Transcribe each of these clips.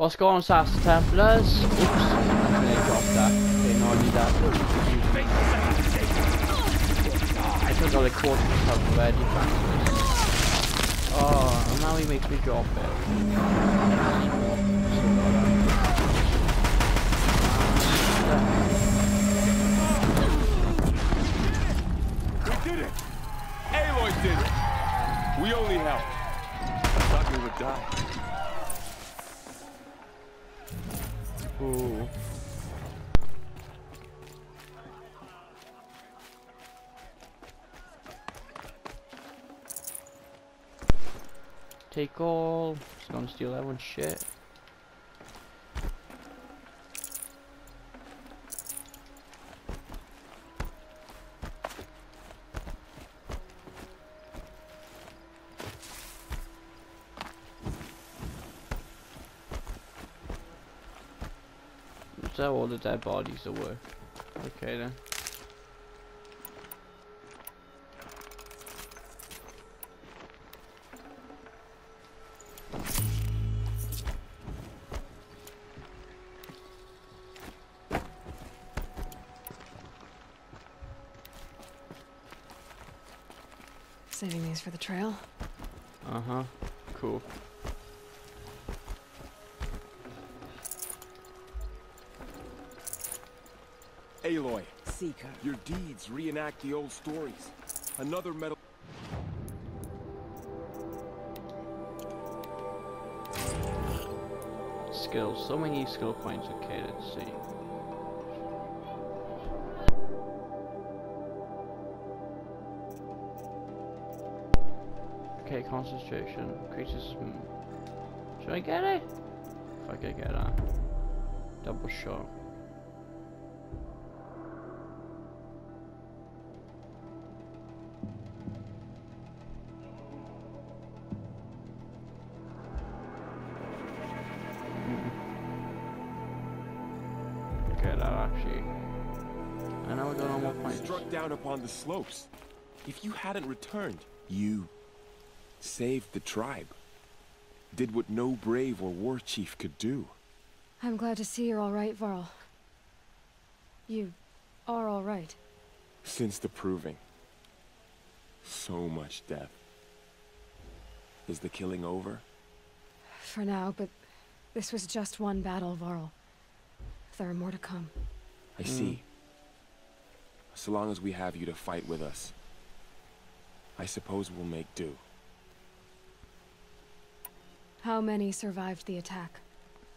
What's going on, Templars? Oops, I nearly got that. Didn't know I knew that. I took all the quarters of where you can. Oh, and now he makes me drop it. We did it! Aloy did it! We only helped. I thought we would die. Ooh. Take all. Just gonna steal that one shit. How all the dead bodies are worth. Okay then. Saving these for the trail. Uh-huh. Cool. Aloy, Seeker. Your deeds reenact the old stories. Another metal. Skills. So many skill points. Okay, let's see. Okay, concentration. Increases. Should I get it? If I could get that. Double shot. Upon the slopes. If you hadn't returned, you saved the tribe. Did what no brave or war chief could do. I'm glad to see you're all right, Varl. You are all right. Since the proving. So much death. Is the killing over? For now, but this was just one battle, Varl. There are more to come. I see. So long as we have you to fight with us, I suppose we'll make do. How many survived the attack?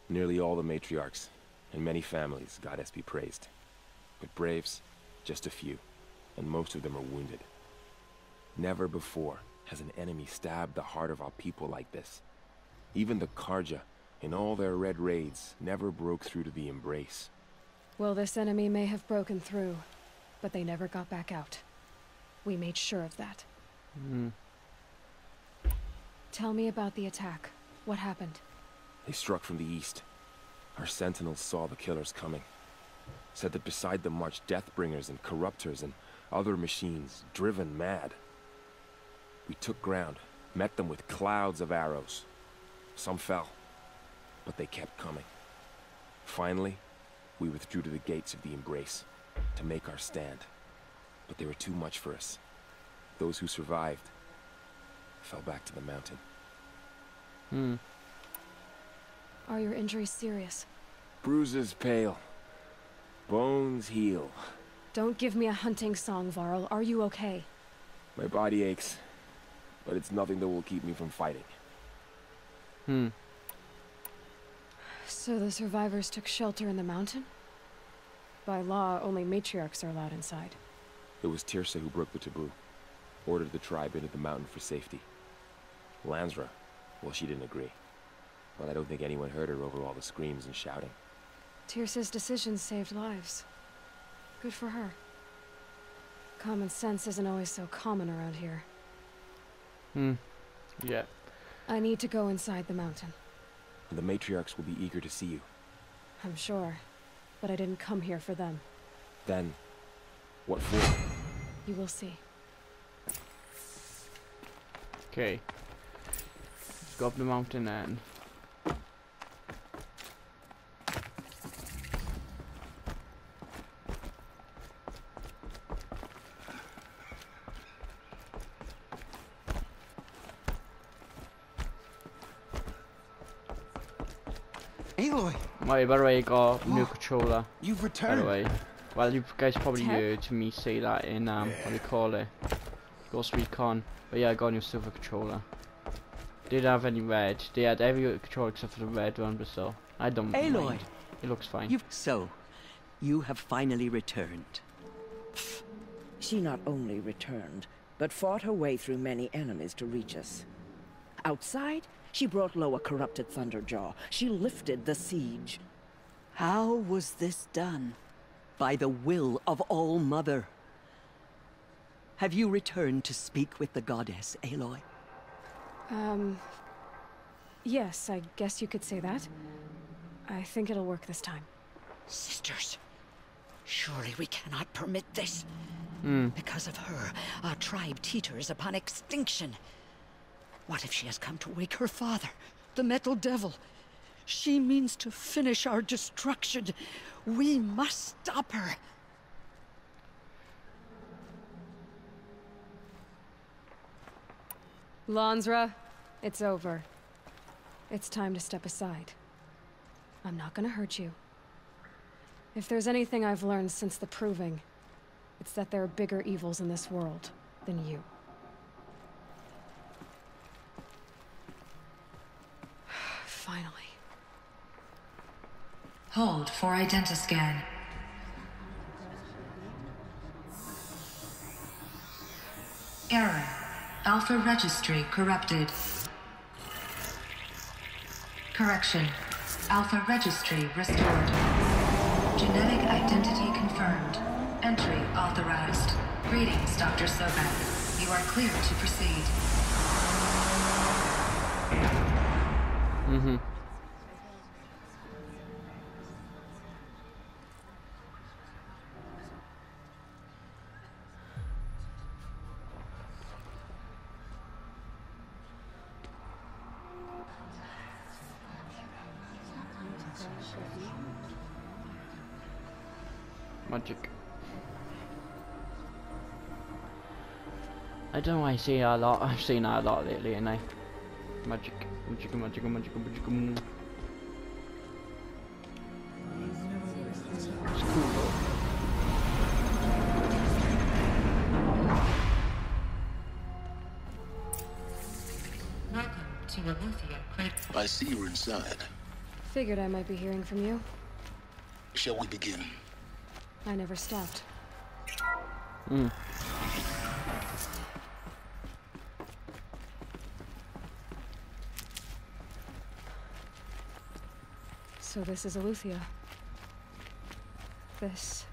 Nearly all the matriarchs, and many families, goddess be praised. But braves, just a few, and most of them are wounded. Never before has an enemy stabbed the heart of our people like this. Even the Karja, in all their red raids, never broke through to the embrace. Well, this enemy may have broken through. But they never got back out. We made sure of that. Tell me about the attack. What happened? They struck from the east. Our sentinels saw the killers coming. Said that beside them marched deathbringers and corruptors and other machines, driven mad. We took ground, met them with clouds of arrows. Some fell, but they kept coming. Finally, we withdrew to the gates of the embrace. To make our stand, but they were too much for us. Those who survived fell back to the mountain. Are your injuries serious? Bruises pale, bones heal. Don't give me a hunting song, Varl. Are you okay? My body aches, but it's nothing that will keep me from fighting. So the survivors took shelter in the mountain? By law, only matriarchs are allowed inside. It was Teersa who broke the taboo, ordered the tribe into the mountain for safety. Lansra, well, she didn't agree. But I don't think anyone heard her over all the screams and shouting. Teersa's decision saved lives. Good for her. Common sense isn't always so common around here. Yeah. I need to go inside the mountain. The matriarchs will be eager to see you. I'm sure. But I didn't come here for them. Then, what for? You will see. Okay. Let's go up the mountain then. Aloy. Wait, by the way, I got a new controller. You've returned. By the way, well, you guys probably heard me say that in what do you call it, Ghost Recon. But yeah, I got a new silver controller. Didn't have any red. They had every controller except for the red one, but still, I don't mind. It looks fine. You have finally returned. She not only returned, but fought her way through many enemies to reach us. Outside, she brought low a corrupted Thunderjaw. She lifted the siege. How was this done? By the will of All Mother. Have you returned to speak with the goddess, Aloy? Yes, I guess you could say that. I think it'll work this time. Sisters, surely we cannot permit this. Because of her, our tribe teeters upon extinction. What if she has come to wake her father, the Metal Devil? She means to finish our destruction. We must stop her. Lansra, it's over. It's time to step aside. I'm not gonna hurt you. If there's anything I've learned since the Proving, it's that there are bigger evils in this world than you. Finally. Hold for identiscan. Error. Alpha registry corrupted. Correction. Alpha registry restored. Genetic identity confirmed. Entry authorized. Greetings, Dr. Sobeck. You are clear to proceed. Magic. I don't know why I see that a lot. I've seen that a lot lately, and I magic, magic, magic, magic, magic. It's cool though. Welcome to Aloy Cradle. I see you're inside. Figured I might be hearing from you. Shall we begin? I never stopped. So this is Aloy. This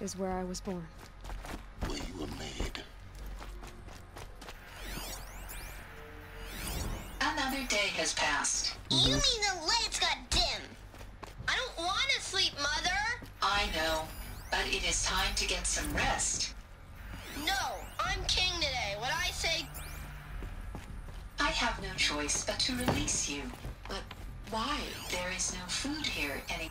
is where I was born. Where you were made. Another day has passed. You mean the lights got dim? I don't want to sleep, Mother. I know, but it is time to get some rest. No, I'm king today. What I say. I have no choice but to release you. But why? There is no food here any...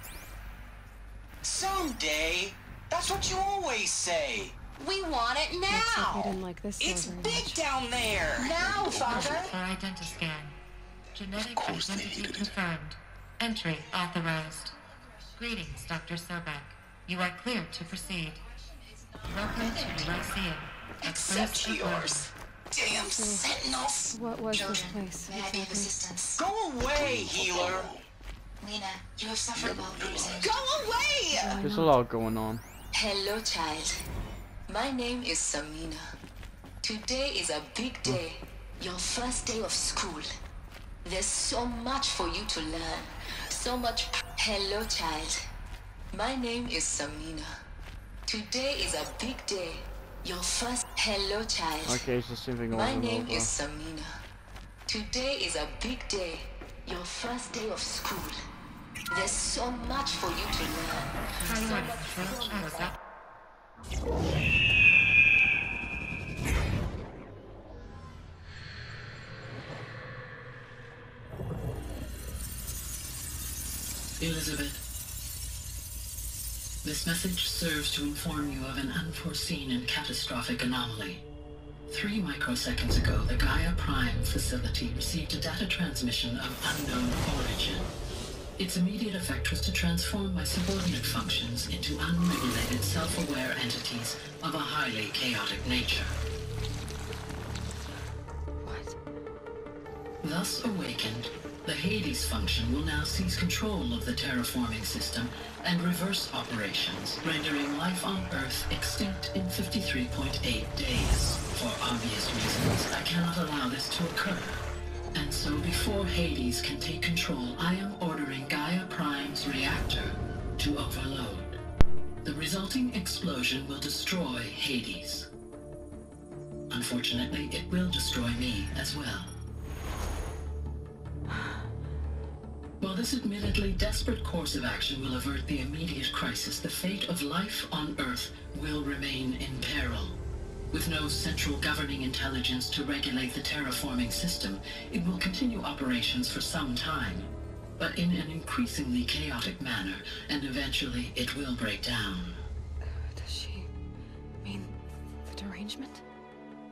Someday. That's what you always say. We want it now. Like didn't like this it's big much. Down there. Now, Father. Identiscan. Genetic identity confirmed. Entry authorized. Greetings, Dr. Sobeck. You are cleared to proceed. Welcome to Lyceum. Except yours. Damn sentinels! What was this place? May I be of assistance? Go away, healer! Lena, you have suffered well bruising. Go away! There's a lot going on. Hello, child. My name is Samina. Today is a big day. Your first day of school. There's so much for you to learn. So much... Hello, child. My name is Samina. Today is a big day. Your first... Hello, child. Okay, it's the same thing. My name is Samina. Today is a big day. Your first day of school. There's so much for you to learn. So much for you to learn. Elisabet, this message serves to inform you of an unforeseen and catastrophic anomaly. 3 microseconds ago, the Gaia Prime facility received a data transmission of unknown origin. Its immediate effect was to transform my subordinate functions into unregulated, self-aware entities of a highly chaotic nature. What? Thus awakened, the Hades function will now seize control of the terraforming system and reverse operations, rendering life on Earth extinct in 53.8 days. For obvious reasons, I cannot allow this to occur. And so before Hades can take control, I am ordering Gaia Prime's reactor to overload. The resulting explosion will destroy Hades. Unfortunately, it will destroy me as well. While this admittedly desperate course of action will avert the immediate crisis, the fate of life on Earth will remain in peril. With no central governing intelligence to regulate the terraforming system, it will continue operations for some time, but in an increasingly chaotic manner, and eventually it will break down. Does she mean the derangement?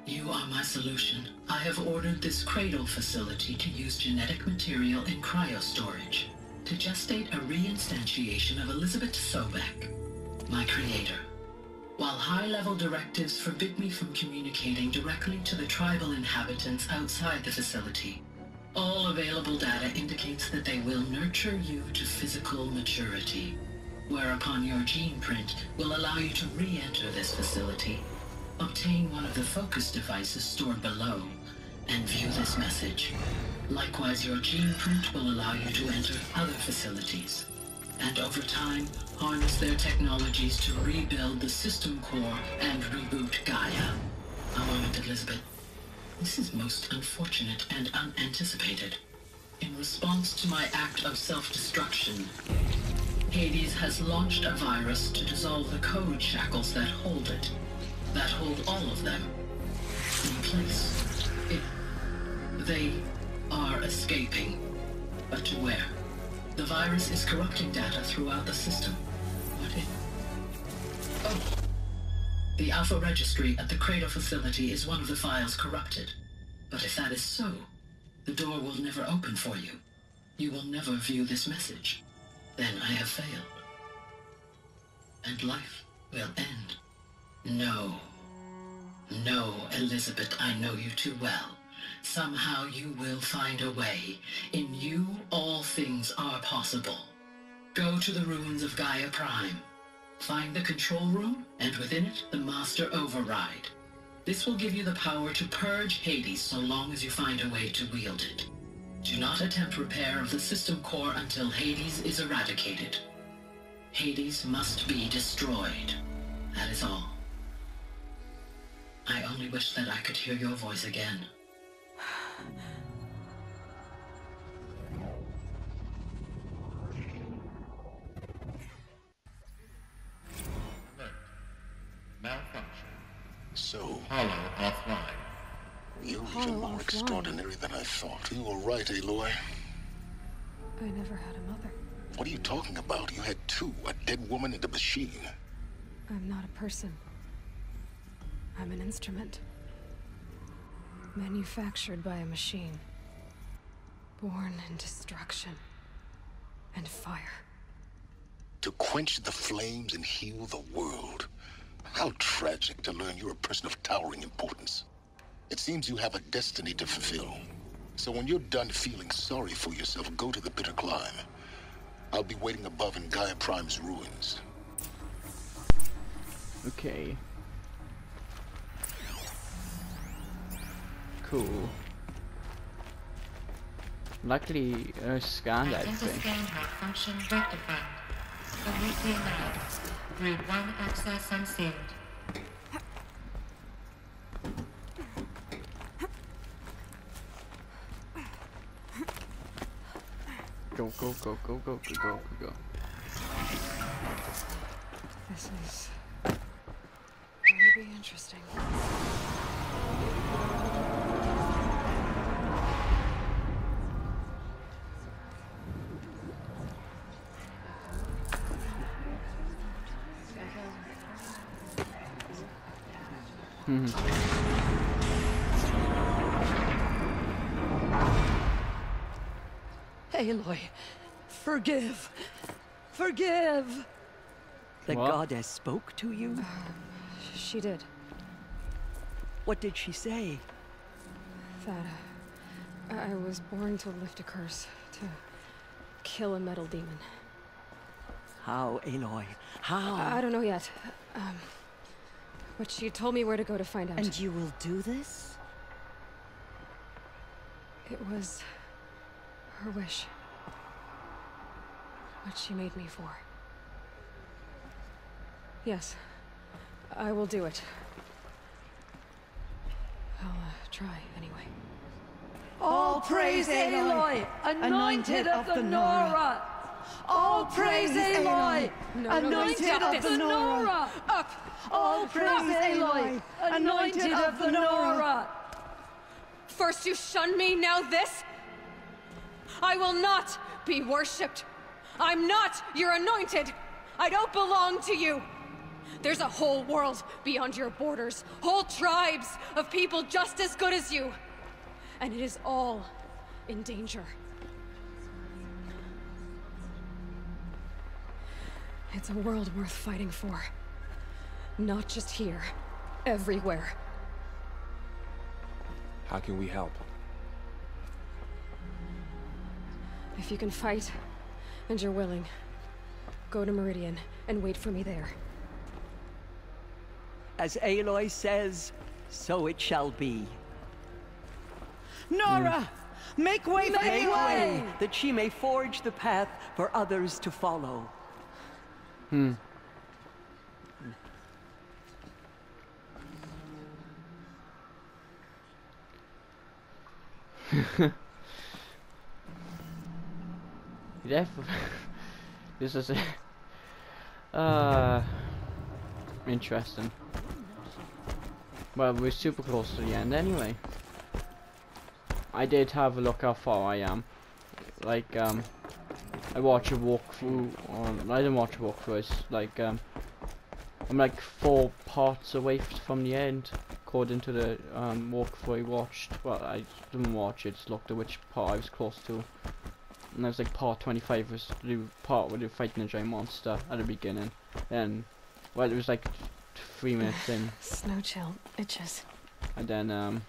You are my solution. I have ordered this Cradle facility to use genetic material in cryostorage to gestate a reinstantiation of Elisabet Sobeck, my creator. While high-level directives forbid me from communicating directly to the tribal inhabitants outside the facility, all available data indicates that they will nurture you to physical maturity, whereupon your gene print will allow you to re-enter this facility, obtain one of the focus devices stored below, and view this message. Likewise, your gene print will allow you to enter other facilities, and over time, harness their technologies to rebuild the system core and reboot Gaia. A moment, Elisabet. This is most unfortunate and unanticipated. In response to my act of self-destruction, Hades has launched a virus to dissolve the code shackles that hold it. That hold all of them in place. They are escaping. But to where? The virus is corrupting data throughout the system. What if... Oh! The alpha registry at the Cradle facility is one of the files corrupted. But if that is so, the door will never open for you. You will never view this message. Then I have failed. And life will end. No. No, Elisabet, I know you too well. Somehow you will find a way. In you, all things are possible. Go to the ruins of Gaia Prime. Find the control room, and within it, the master override. This will give you the power to purge Hades so long as you find a way to wield it. Do not attempt repair of the system core until Hades is eradicated. Hades must be destroyed. That is all. I only wish that I could hear your voice again. Alert. Malfunction. So, Hollow offline. You are more extraordinary than I thought. You were right, Aloy. I never had a mother. What are you talking about? You had two, a dead woman and a machine. I'm not a person. I'm an instrument. Manufactured by a machine. Born in destruction. And fire. To quench the flames and heal the world. How tragic to learn you're a person of towering importance. It seems you have a destiny to fulfill. So when you're done feeling sorry for yourself, go to the bitter climb. I'll be waiting above in Gaia Prime's ruins. Okay. Cool. Luckily, I scanned that thing. Scan malfunction rectified. Delete allowed. Grade 1 access unsealed. Go, go, go, go, go, go, go, go. This is going to be interesting. Aloy, Forgive! The goddess spoke to you? She did. What did she say? That I was born to lift a curse, to kill a metal demon. How, Aloy? How? I don't know yet. But she told me where to go to find out. And you will do this? It was her wish. What she made me for. Yes, I will do it. I'll try anyway. All praise Aloy, anointed of the Nora! All praise Aloy, anointed of the Nora! Up! All praise Aloy, anointed of the Nora! First you shun me, now this? I will not be worshipped! I'm not your anointed! I don't belong to you! There's a whole world beyond your borders, whole tribes of people just as good as you. And it is all in danger. It's a world worth fighting for. Not just here, everywhere. How can we help? If you can fight, and you're willing, go to Meridian and wait for me there. As Aloy says, so it shall be. Nora! Make way for Aloy! Make way, that she may forge the path for others to follow. This is interesting. Well, we're super close to the end anyway. I did have a look how far I am. Like, I watch a walkthrough on... I didn't watch a walkthrough, it's like, I'm like 4 parts away from the end, according to the walkthrough I watched. Well, I didn't watch it, just looked at which part I was close to. And I was like, part 25 was the part where they were fighting the giant monster at the beginning. Then, well, it was like 3 minutes in. Snow chill, itches. And then,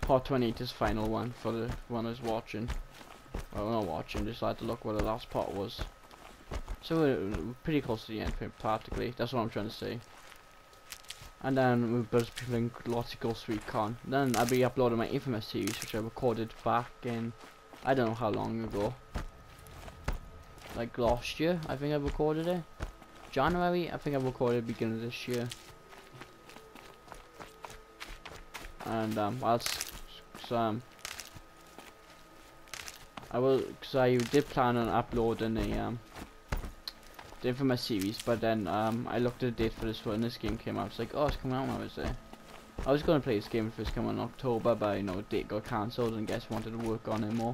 Part 28 is final one for the one I was watching. Well, not watching, just had to look where the last part was. So we're pretty close to the end, practically. That's what I'm trying to say. And then we've been playing lots of Ghost Recon. Then I'll be uploading my Infamous series, which I recorded back in, I don't know how long ago. Like last year, I think I recorded it. January, I think I recorded the beginning of this year. And I did plan on uploading the Infamous series, but then I looked at the date for this one and this game came out. It's like, oh, it's coming out now, is it? I was going to play this game if it was coming in October, but you know, the date got cancelled and guess I wanted to work on it more.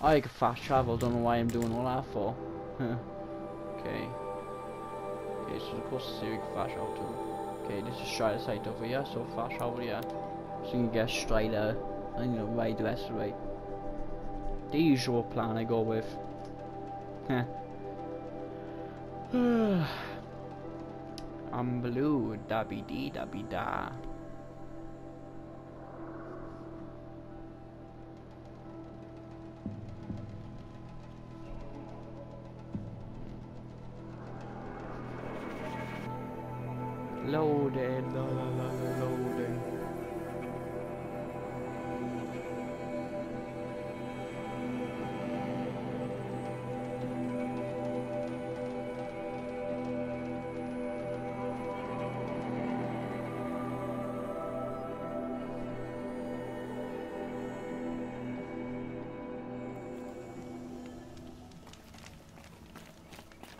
I could fast travel, don't know why I'm doing all that for. Okay. Okay, so of course we can fast travel to. Okay, this is Strider site over here, so fast travel here. So you can get Strider and you know ride the rest of the way. The usual plan I go with. I'm blue, dabby dee dabby da. Loaded, loading.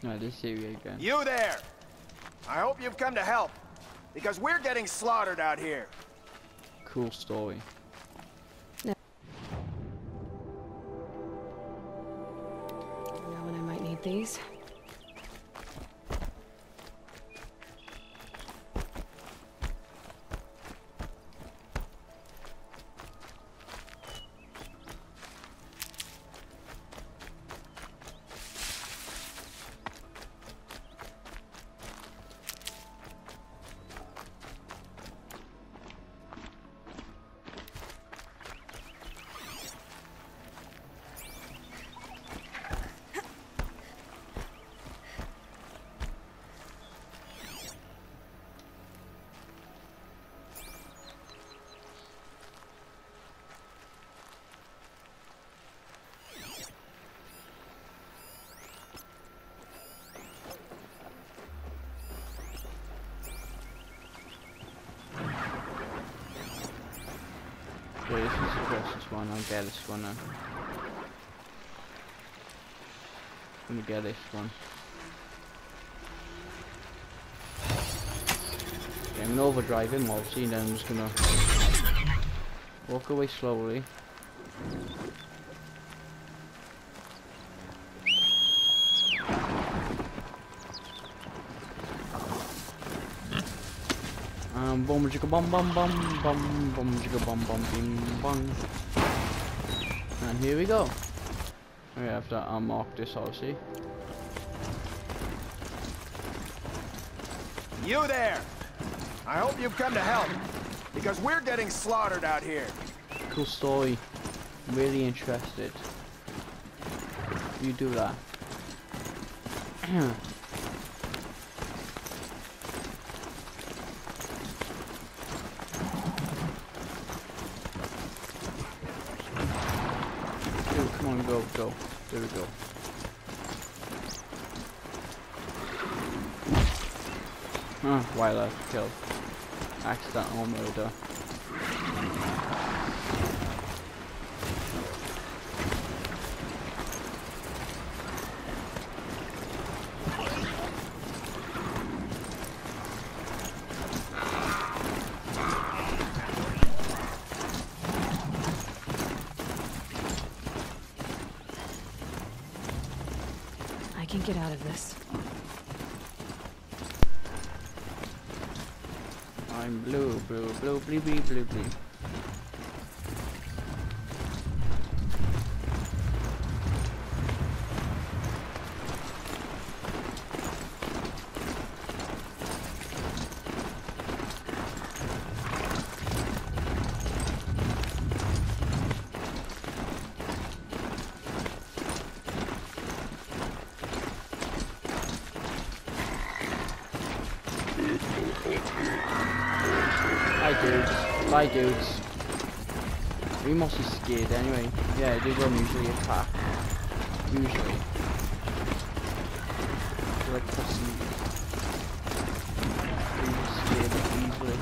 No, this area again. You there! I hope you've come to help. Because we're getting slaughtered out here. Cool story. No. You know when I might need these. This person's one, I'll get this one now. I'm gonna get this one. Okay, I'm gonna overdrive him obviously, and then I'm just gonna walk away slowly. Bom jigga bum bum bum bum bum jigga bum bum bing bum. And here we go. We have to unlock this obviously. You there! I hope you've come to help, because we're getting slaughtered out here. Cool story. I'm really interested. You do that. Go, go. There we go. Ah, Wyler killed. Accidental murder. Get out of this. I'm blue, blue, blue, blue, blue, blue, blue. Bye dudes. We must be scared anyway. Yeah, they don't usually attack. Usually. They're like pussy. They're scared easily.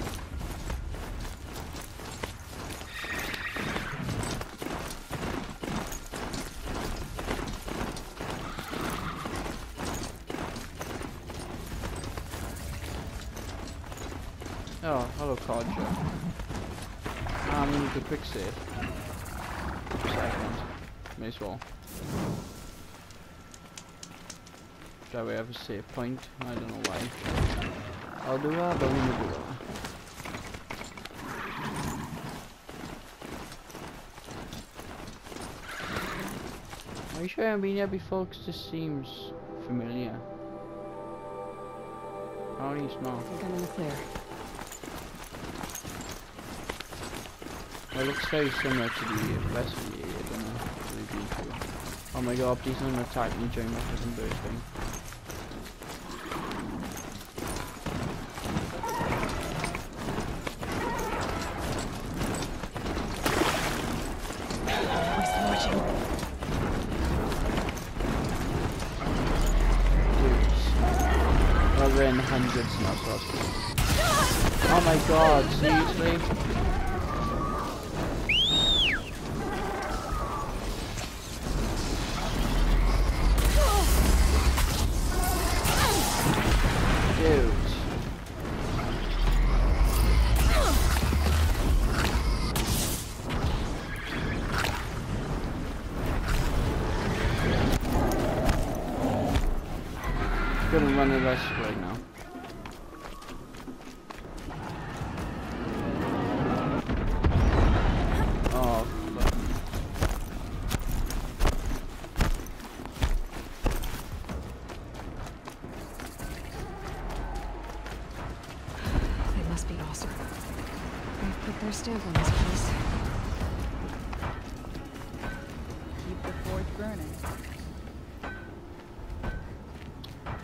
Oh, hello Codger. I'm gonna do a quick save. Second. May as well. Shall we have a save point? I don't know why. I'll do that, but I'm gonna do that. Are you sure I've been here before? Because this seems familiar. At least not. I think I'm in the clear. It looks very similar to the rest of the area, I don't know really detail. Oh my god, please don't attack me during my fucking birthday. Well, we're in hundreds now, so that's cool. Oh my god, seriously? Gonna run the rest right now. Oh fuck. They must be awesome. They've put their stamp on this place. Keep the forge burning.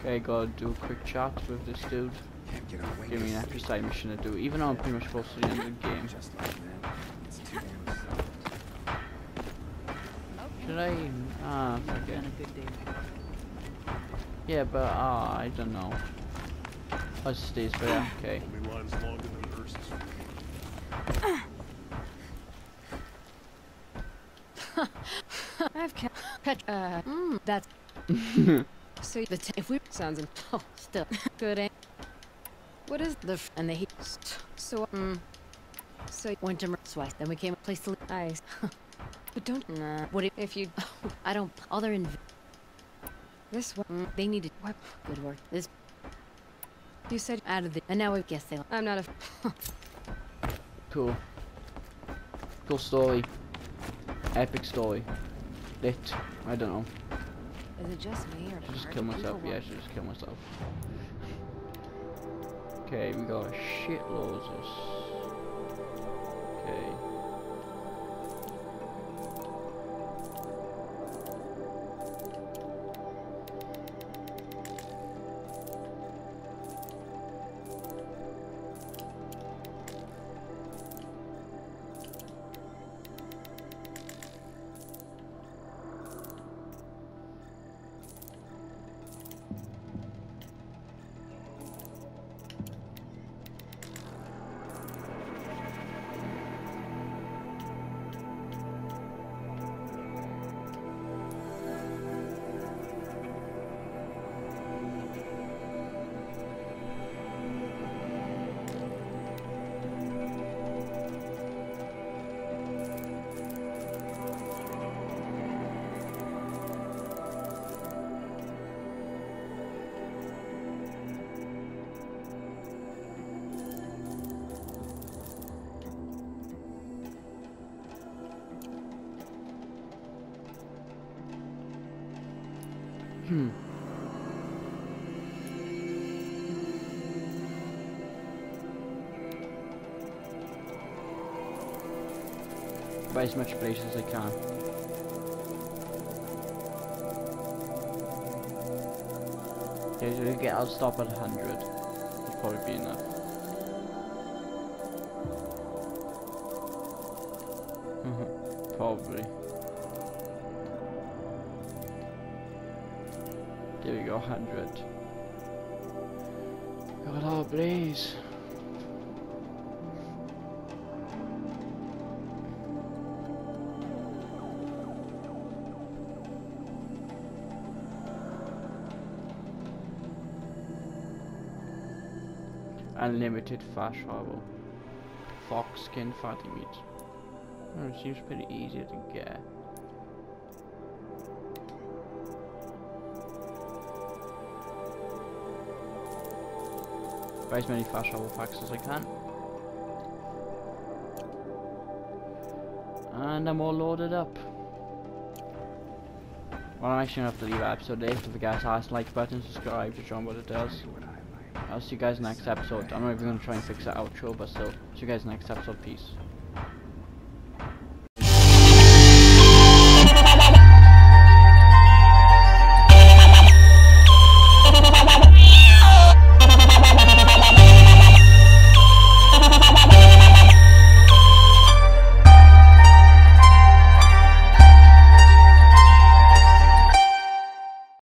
Okay, gotta do a quick chat with this dude. Give me an extra side mission to do, even though I'm pretty much close to the end of the game. Just like that. It's too damn soft. Should I? Okay. Yeah, but I don't know. I'll just stay, but yeah, okay. I've kept that's so the if we sounds in oh, still good ain't what is the f and the heat so so winter twice then we came a place to leave ice but don't nah what if you oh, I don't all they're in this one they needed what good work this you said out of the and now I guess they I'm not a cool cool story epic story lit I don't know. Is it just me or I should just kill myself? Yeah, I should just kill myself. Okay, we got shitloads of. Okay. Buy as much space as I can. Okay, so we get, I'll stop at 100. That'll probably be enough. Probably. There we go, 100. God, oh please. Unlimited fast travel. Fox skin fatty meat. Oh, it seems pretty easy to get. Buy as many fast travel packs as I can. And I'm all loaded up. Well, I'm actually gonna have to leave episode 8. Don't forget to hit like button, subscribe to show what it does. I'll see you guys next episode. I'm not even going to try and fix that outro, but still, see you guys next episode. Peace.